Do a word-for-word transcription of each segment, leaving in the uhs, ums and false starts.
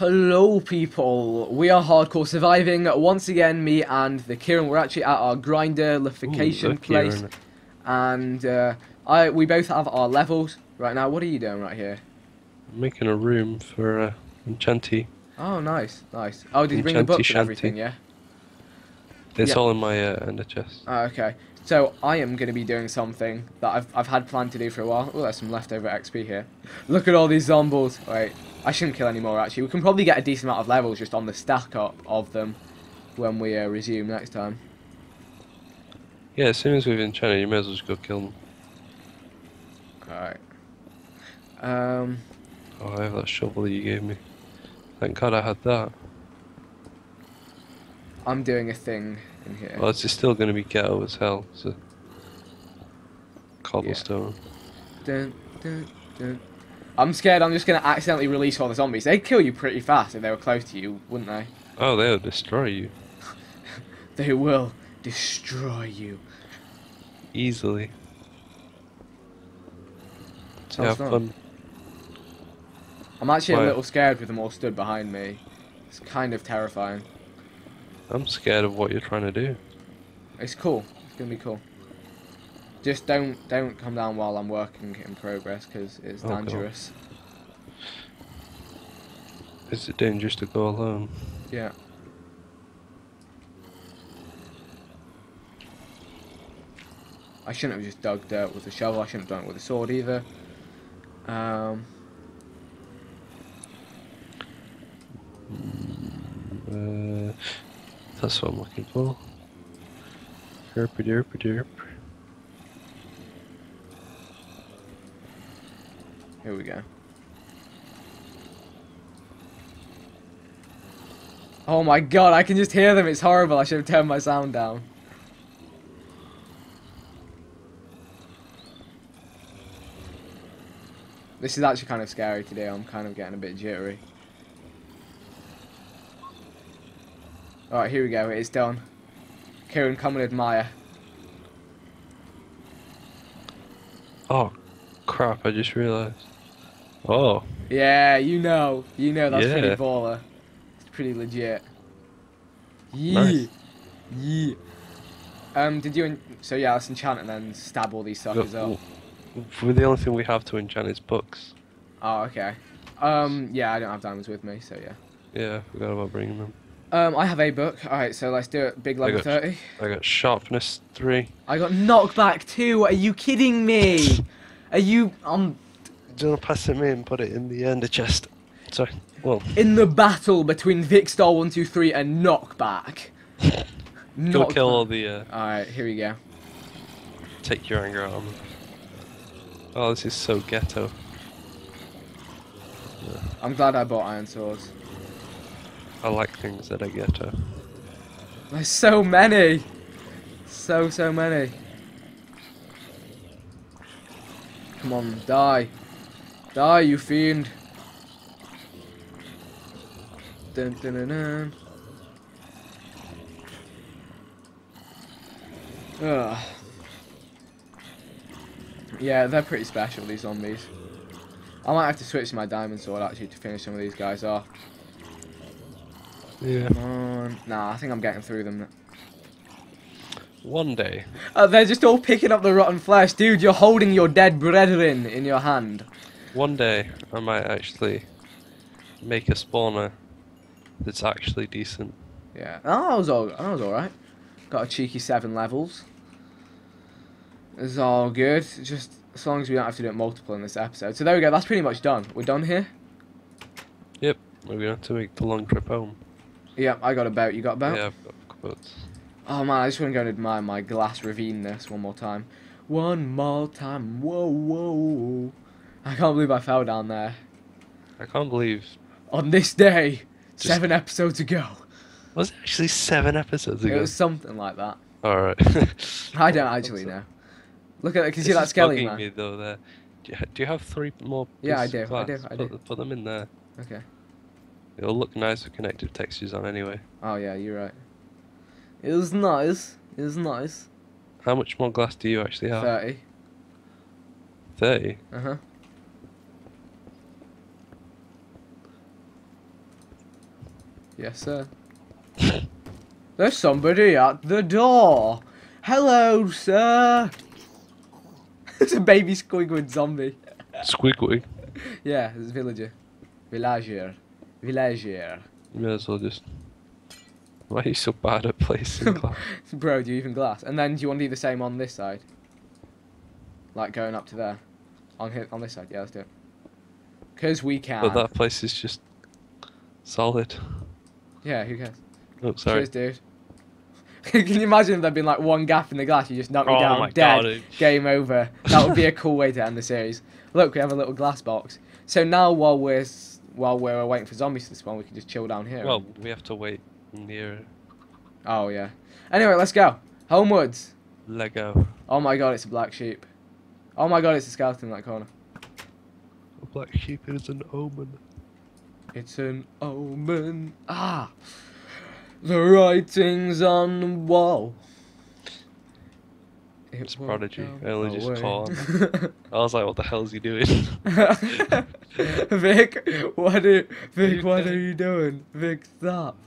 Hello people, we are Hardcore Surviving, once again me and the Kieran. We're actually at our grinderification Ooh, place Kieran. and uh, I we both have our levels right now. What are you doing right here? I'm making a room for uh, Enchanty. Oh nice, nice. Oh, did you bring the books and everything, yeah? It's yeah. all in my uh, under chest. Oh, okay, so I am going to be doing something that I've, I've had planned to do for a while. Oh, there's some leftover X P here. Look at all these zombies. Wait. I shouldn't kill any more, actually. We can probably get a decent amount of levels just on the stack up of them when we uh, resume next time. Yeah, as soon as we've enchanted, you may as well just go kill them. Alright. Um, oh, I have that shovel that you gave me. Thank God I had that. I'm doing a thing in here. Well, it's still going to be ghetto as hell. It's a cobblestone. Yeah. Dun, dun, dun. I'm scared I'm just going to accidentally release all the zombies. They'd kill you pretty fast if they were close to you, wouldn't they? Oh, they'll destroy you. They will destroy you. Easily. So have fun. I'm actually Why? a little scared with them all stood behind me. It's kind of terrifying. I'm scared of what you're trying to do. It's cool. It's going to be cool. Just don't don't come down while I'm working in progress, because it's oh dangerous. God. Is it dangerous to go alone? Yeah. I shouldn't have just dug dirt with a shovel. I shouldn't have done it with a sword either. Um. Uh, that's what I'm looking for. Derpy derpy derp. Here we go. Oh my god, I can just hear them. It's horrible. I should have turned my sound down. This is actually kind of scary today. I'm kind of getting a bit jittery. Alright, here we go. It is done. Kieran, come and admire. Oh, crap. I just realised. Oh. Yeah, you know. You know that's yeah. pretty baller. It's pretty legit. Yeah. Nice. Yeah. Um, did you... So yeah, let's enchant and then stab all these suckers no, up. Well, the only thing we have to enchant is books. Oh, okay. Um, yeah, I don't have diamonds with me, so yeah. Yeah, I forgot about bringing them. Um, I have a book. Alright, so let's do it. Big level thirty. I got sharpness three. I got knockback two. Are you kidding me? Are you... Um, do you want to pass it me and put it in the ender chest? Sorry. Well. In the battle between Vicstar one two three and Knockback. Knockback. Go kill all the... Uh, Alright, here we go. Take your anger out. Oh, this is so ghetto. Yeah. I'm glad I bought iron swords. I like things that are ghetto. There's so many! So, so many. Come on, die. Die, you fiend. Dun, dun, dun, dun. Ugh. Yeah, they're pretty special, these zombies. I might have to switch to my diamond sword, actually, to finish some of these guys off. Yeah. Come on. Nah, I think I'm getting through them. One day. Uh, they're just all picking up the rotten flesh. Dude, you're holding your dead brethren in your hand. One day, I might actually make a spawner that's actually decent. Yeah. Oh, I was all, I was all right. Got a cheeky seven levels. It's all good. Just as long as we don't have to do it multiple in this episode. So there we go. That's pretty much done. We're done here. Yep. We're going to have to make the long trip home. Yep, I got a boat. You got a boat? Yeah, I've got a boat. Oh man, I just want to go and admire my glass ravine this one more time. One more time. Whoa, whoa. I can't believe I fell down there. I can't believe. On this day, just... seven episodes ago. Was it actually seven episodes ago? It was something like that. Alright. I don't actually know. Look at that. Can you see that skelly, man? Me, though, there. Do, you do you have three more pieces Yeah, I do. Of glass? I do. I do. Put, put them in there. Okay. It'll look nice with connective textures on anyway. Oh, yeah, you're right. It was nice. It was nice. How much more glass do you actually have? Thirty. Thirty? Uh-huh. Yes, sir. There's somebody at the door. Hello, sir. It's a baby Squidward zombie. Squidward? Yeah, it's a villager. Villager. Villager. You may as well just... Why are you so bad at placing glass? Bro, do you even glass? And then do you want to do the same on this side? Like going up to there. On here, on this side, yeah, let's do it. Because we can. But that place is just... solid. Yeah, who cares? Oh, sorry. Cheers, dude. Can you imagine if there'd been like one gap in the glass, you just knocked me oh down, dead, God, game over. That would be a cool way to end the series. Look, we have a little glass box. So now while we're while we're waiting for zombies to spawn, we can just chill down here. Well, we have to wait near. Oh yeah. Anyway, let's go. Homewards. Lego. Oh my God, it's a black sheep. Oh my God, it's a skeleton in that corner. A black sheep is an omen. It's an omen. Ah. The writing's on the wall. It it's Prodigy. I only just caught on. I was like, what the hell's he doing? Vic, what are, Vic, what are you doing? Vic, stop.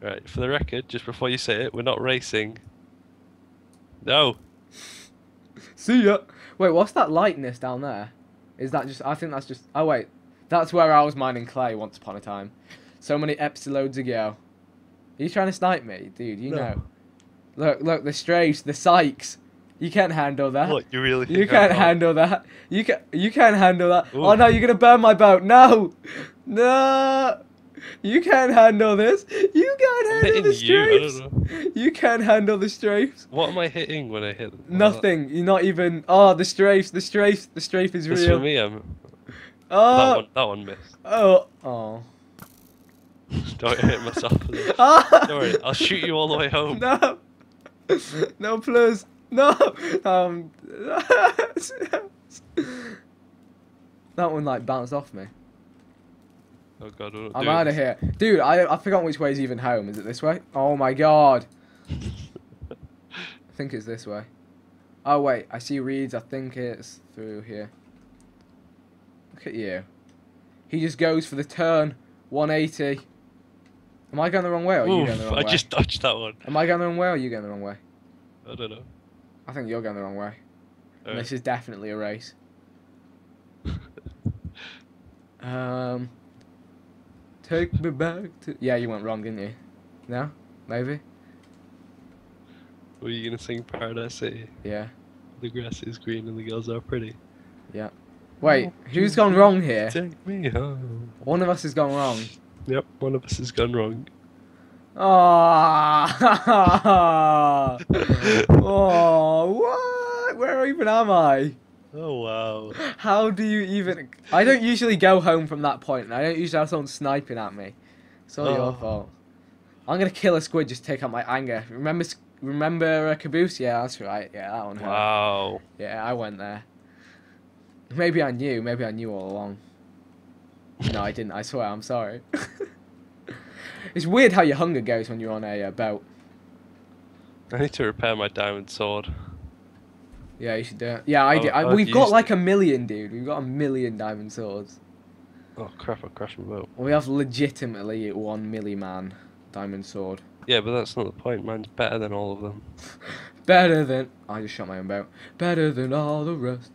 Right, for the record, just before you say it, we're not racing. No. See ya. Wait, what's that lightness down there? Is that just, I think that's just, oh wait. That's where I was mining clay once upon a time. So many episodes ago. Are you trying to snipe me? Dude, you no. know. Look, look, the strays, the psychs. You can't handle that. What, you really think You can't handle that. You can you can't handle that. Ooh. Oh no, you're gonna burn my boat. No! No! You can't handle this. You can't handle the strafes. You, you can't handle the strafes. What am I hitting when I hit them? Nothing. You're not even oh the strafes, the strafes, the strafe is real. That's for me, I'm oh. that one that one missed. Oh oh. Don't hit myself. Don't worry, I'll shoot you all the way home. No, no, please, no. Um, that one like bounced off me. Oh God, what I'm out of here, dude. I I forgot which way's even home. Is it this way? Oh my God. I think it's this way. Oh wait, I see reeds. I think it's through here. Look at you. He just goes for the turn. one eighty. Am I going the wrong way or are Oof, you going the wrong I way? I just dodged that one. Am I going the wrong way or are you going the wrong way? I don't know. I think you're going the wrong way. Right. This is definitely a race. um, Take me back to... Yeah, you went wrong, didn't you? No? Maybe? Were you going to sing Paradise City? Yeah. The grass is green and the girls are pretty. Yeah. Wait, who's gone wrong here? Take me home. One of us has gone wrong. Yep, one of us has gone wrong. Oh, oh, what? Where even am I? Oh, wow. How do you even... I don't usually go home from that point. I don't usually have someone sniping at me. It's all oh. your fault. I'm going to kill a squid just to take out my anger. Remember remember uh, Caboose? Yeah, that's right. Yeah, that one hurt. Wow. Yeah, I went there. Maybe I knew. Maybe I knew all along. No, I didn't. I swear. I'm sorry. It's weird how your hunger goes when you're on a uh, boat. I need to repair my diamond sword. Yeah, you should do it. Yeah, I do. I, we've got like a million, dude. We've got a million diamond swords. Oh, crap. I crashed my boat. We have legitimately one milli man diamond sword. Yeah, but that's not the point. Mine's better than all of them. Better than... I just shot my own boat. Better than all the rest.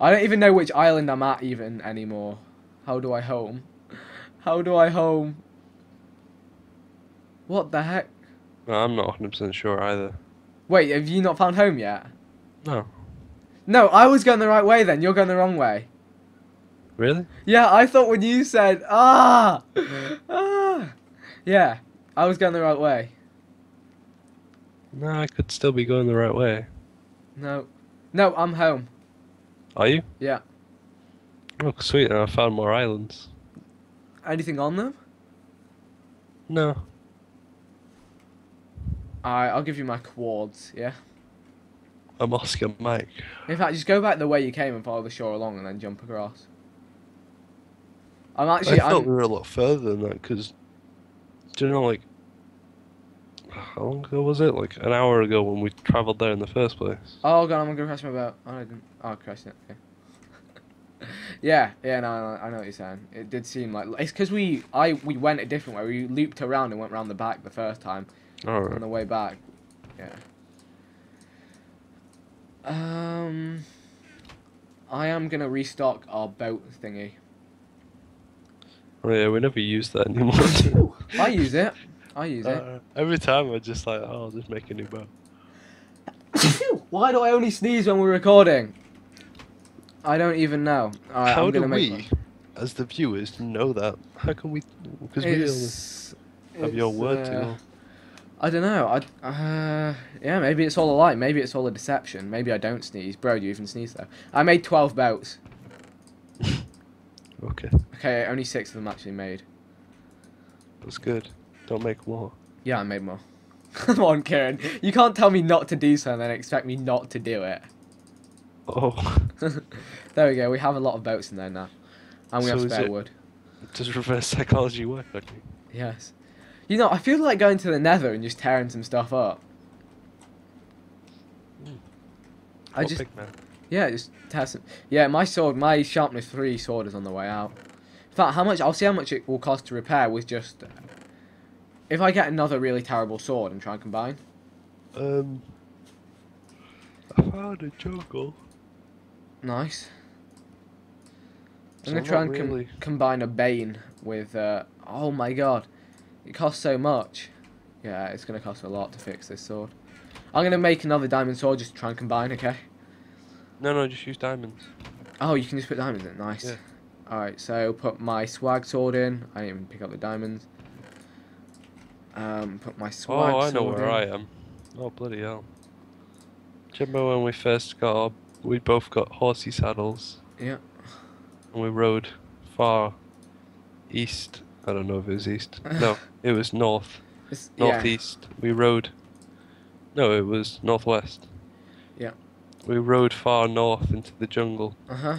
I don't even know which island I'm at even anymore. How do I home? How do I home? What the heck? No, I'm not one hundred percent sure either. Wait, have you not found home yet? No. No, I was going the right way then. You're going the wrong way. Really? Yeah, I thought when you said, ah, ah. Yeah, I was going the right way. No, I could still be going the right way. No. No, I'm home. Are you? Yeah. Oh, sweet, and I found more islands. Anything on them? No. Alright, I'll give you my quads, yeah? I'm Oscar Mike. In fact, just go back the way you came and follow the shore along and then jump across. I'm actually... I thought I'm... we were a lot further than that, because... Do you know, like... How long ago was it? Like an hour ago when we travelled there in the first place. Oh god, I'm gonna crash my boat. Oh, I didn't. Oh, I crashed it. Okay. Yeah, yeah, no, no, I know what you're saying. It did seem like it's because we, I, we went a different way. We looped around and went round the back the first time. All right. On the way back, yeah. Um, I am gonna restock our boat thingy. Oh yeah, we never use that anymore. I use it. I use uh, it. Every time I just like, oh, I'll just make a new boat. Why do I only sneeze when we're recording? I don't even know. All right, How I'm gonna do make we, one. as the viewers, know that? How can we? Because we have your word uh, to. I don't know. I uh, yeah, maybe it's all a lie. Maybe it's all a deception. Maybe I don't sneeze, bro. Do you even sneeze though? I made twelve boats. Okay. Okay, only six of them actually made. That's good. Don't make more. Yeah, I made more. Come on, Kieran. You can't tell me not to do something and expect me not to do it. Oh. There we go. We have a lot of boats in there now, and we so have spare wood. Does reverse psychology work? Like me? Yes. You know, I feel like going to the Nether and just tearing some stuff up. Mm. I just, pick, man. yeah, just tear some. Yeah, my sword, my sharpness three sword is on the way out. In fact, how much? I'll see how much it will cost to repair with just. Uh, if I get another really terrible sword and try and combine. Um. I found a jungle. Nice. I'm gonna try and com combine a Bane with. Uh, oh my god. It costs so much. Yeah, it's going to cost a lot to fix this sword. I'm going to make another diamond sword just to try and combine, okay? No, no, just use diamonds. Oh, you can just put diamonds in. Nice. Yeah. Alright, so put my swag sword in. I didn't even pick up the diamonds. Um, Put my swag sword in. Oh, I know where I am. Oh, bloody hell. Do you remember when we first got our... We both got horsey saddles. Yeah. And we rode far east. I don't know if it was east. No, it was north. It's, northeast. Yeah. We rode... No, it was northwest. Yeah. We rode far north into the jungle. Uh-huh.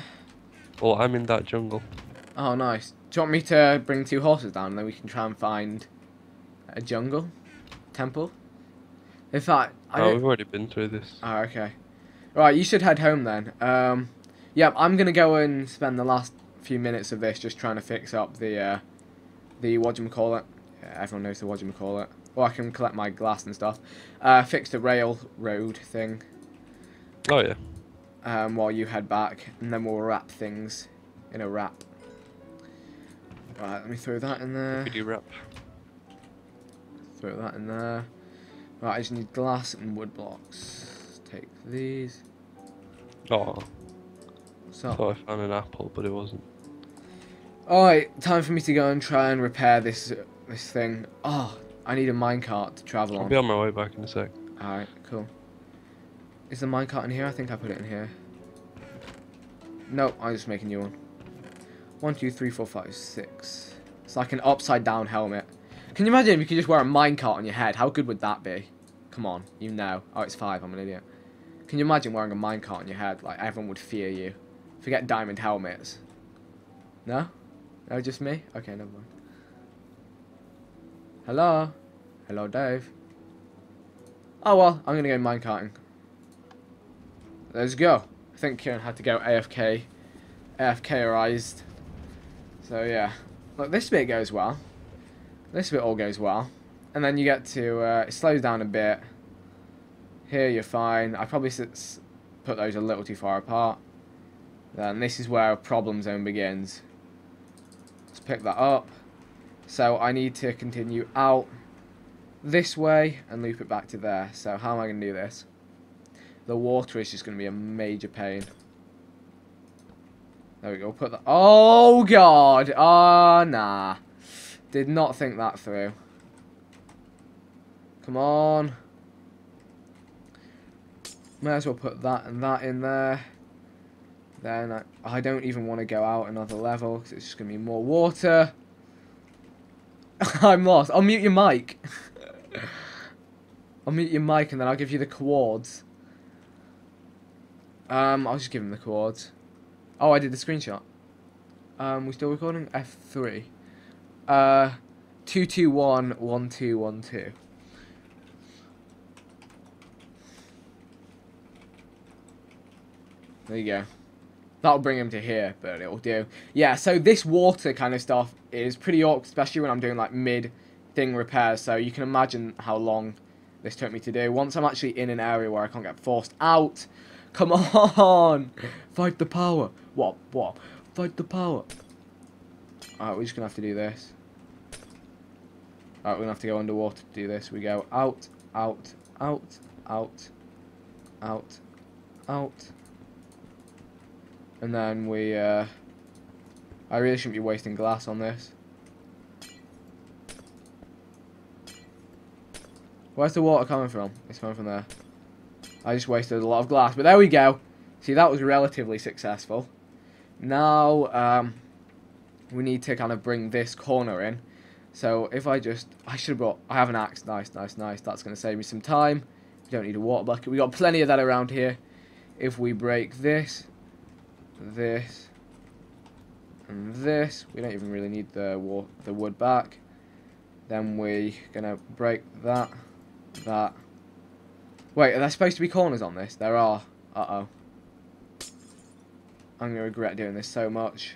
Well, I'm in that jungle. Oh, nice. Do you want me to bring two horses down and then we can try and find a jungle? Temple? In fact, I Oh, don't... we've already been through this. Oh, okay. Right, you should head home then. Um, yeah, I'm going to go and spend the last few minutes of this just trying to fix up the... Uh, The whatchamacallit, yeah, everyone knows the whatchamacallit. Well, I can collect my glass and stuff. Uh, fix the railroad thing. Oh, yeah. Um, while you head back, and then we'll wrap things in a wrap. Right, let me throw that in there. Could you wrap? Throw that in there. Right, I just need glass and wood blocks. Take these. Oh. So. I thought I found an apple, but it wasn't. Alright, time for me to go and try and repair this uh, this thing. Oh, I need a minecart to travel on. I'll be on my way back in a sec. Alright, cool. Is the minecart in here? I think I put it in here. Nope, I'll just make a new one. One, two, three, four, five, six. It's like an upside down helmet. Can you imagine if you could just wear a minecart on your head? How good would that be? Come on, you know. Oh, it's five, I'm an idiot. Can you imagine wearing a minecart on your head? Like, everyone would fear you. Forget diamond helmets. No? Oh, just me? Okay, never mind. Hello? Hello, Dave. Oh, well, I'm going to go minecarting. Let's go. I think Kieran had to go A F K. A F K-arised. So, yeah. Look, this bit goes well. This bit all goes well. And then you get to... Uh, it slows down a bit. Here, you're fine. I probably put those a little too far apart. Then this is where our problem zone begins. Let's pick that up. So I need to continue out this way and loop it back to there. So how am I going to do this? The water is just going to be a major pain. There we go. Put that. Oh god. Oh nah. Did not think that through. Come on. May as well put that and that in there. Then I, I don't even want to go out another level because it's just going to be more water. I'm lost. I'll mute your mic. I'll mute your mic and then I'll give you the chords. Um, I'll just give him the chords. Oh, I did the screenshot. Um, we still recording? F three. Uh, two two one one two one two. There you go. That'll bring him to here, but it'll do. Yeah, so this water kind of stuff is pretty awkward, especially when I'm doing like mid-thing repairs. So you can imagine how long this took me to do. Once I'm actually in an area where I can't get forced out. Come on! Fight the power. What? What? Fight the power. Alright, we're just going to have to do this. Alright, we're going to have to go underwater to do this. We go out, out, out, out, out, out. And then we, uh, I really shouldn't be wasting glass on this. Where's the water coming from? It's coming from there. I just wasted a lot of glass, but there we go. See, that was relatively successful. Now, um, we need to kind of bring this corner in. So if I just, I should have brought, I have an axe. Nice, nice, nice. That's going to save me some time. We don't need a water bucket. We got plenty of that around here. If we break this, this, and this, we don't even really need the wa the wood back. Then we're going to break that, that. Wait, are there supposed to be corners on this? There are. Uh-oh. I'm going to regret doing this so much.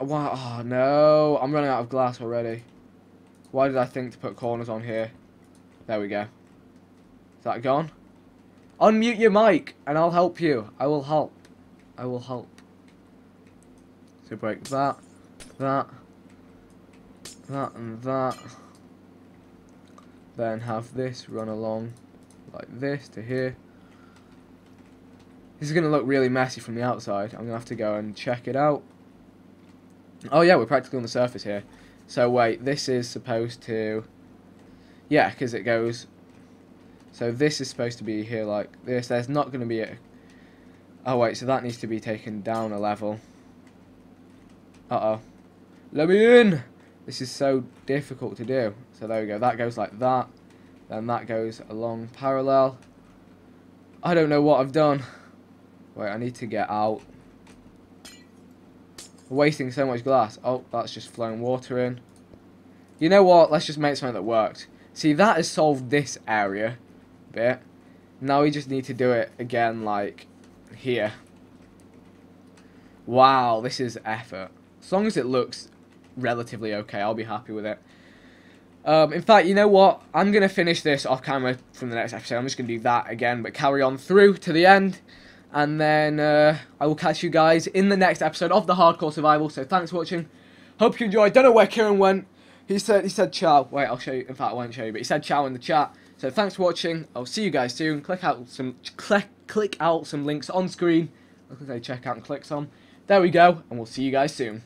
Wow. Oh, no. I'm running out of glass already. Why did I think to put corners on here? There we go. Is that gone? Unmute your mic, and I'll help you. I will help. I will help. So break that, that, that, and that. Then have this run along like this to here. This is going to look really messy from the outside. I'm going to have to go and check it out. Oh yeah, we're practically on the surface here. So wait, this is supposed to... Yeah, because it goes... So this is supposed to be here like this. There's not going to be a... Oh wait, so that needs to be taken down a level. Uh-oh. Let me in! This is so difficult to do. So there we go. That goes like that. Then that goes along parallel. I don't know what I've done. Wait, I need to get out. I'm wasting so much glass. Oh, that's just flowing water in. You know what? Let's just make something that worked. See, that has solved this area bit. Now we just need to do it again, like here. Wow, this is effort. As long as it looks relatively okay, I'll be happy with it. Um, in fact, you know what? I'm going to finish this off camera from the next episode. I'm just going to do that again, but carry on through to the end. And then uh, I will catch you guys in the next episode of The Hardcore Survival. So thanks for watching. Hope you enjoyed. Don't know where Kieran went. He said, he said ciao. Wait, I'll show you. In fact, I won't show you, but he said ciao in the chat. So thanks for watching. I'll see you guys soon. Click out some, click, click out some links on screen. Look, they check out and click some. There we go. And we'll see you guys soon.